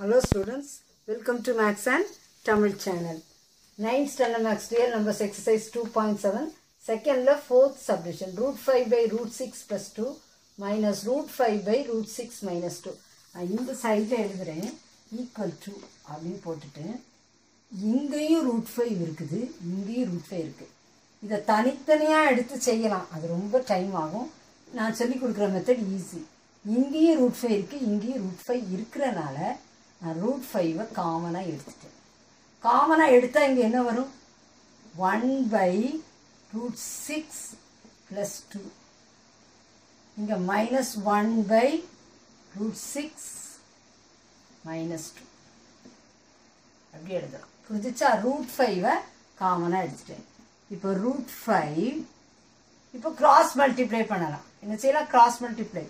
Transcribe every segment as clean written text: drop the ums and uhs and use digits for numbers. Hello students, welcome to Max and Tamil channel. 9th standard Max real numbers exercise 2.7. Second la fourth subdivision. Root 5 by root 6 plus 2 minus root 5 by root 6 minus 2. In the side equal to root 5 irukkudu, root 5 irukku. Idha thanithaniya eduthu seiyalam. Adu romba time agum. Naan solli kudukra method easy. Root 5 irukku, root 5 irukkranaala root 5 common common edutha 1 by root 6 plus 2 inga minus 1 by root 6 minus 2 appdi edutha pudicha root 5 common edutha ipo root 5 ipo cross multiply pannalam enna seiyala cross multiply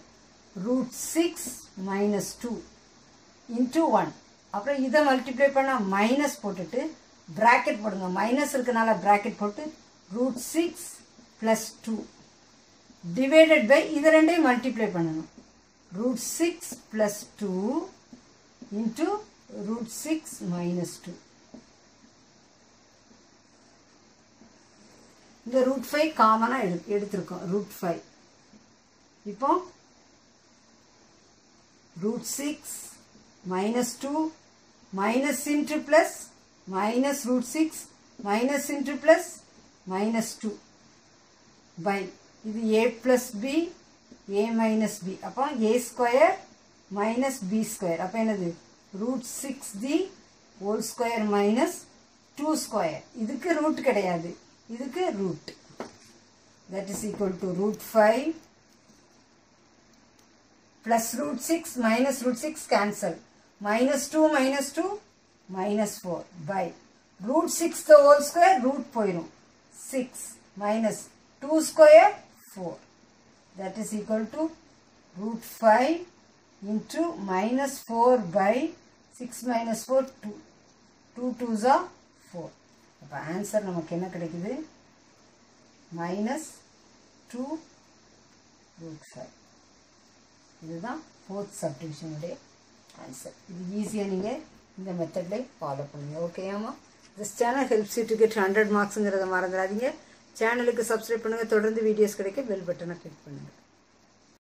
root 6 minus 2 into 1. After either multiply panna minus potutu bracket podunga minus irukanaala bracket potu root 6 plus 2 divided by either and multiply pannanum root 6 plus 2 into root 6 minus 2. The root 5 common ah eduthirukom root 5. Ipo root 6 minus 2 minus into plus minus root 6 minus into plus minus 2 by a plus b a minus b upon a square minus b square upon root 6d whole square minus 2 square idhukku root kedaiyadhu idhukku root that is equal to root 5 plus root 6 minus root 6 cancel minus 2 minus 2 minus 4 by root 6 the whole square root poirum 6 minus 2 square 4 that is equal to root 5 into minus 4 by 6 minus 4 2 2's are 4 appa answer namak enna kedaikudhu minus 2 root 5 this is the fourth subdivision today answer. This is easy. This method like follow. Okay, amma. This channel helps you to get 100 marks. Channel subscribe. If you want to see videos, click the bell button.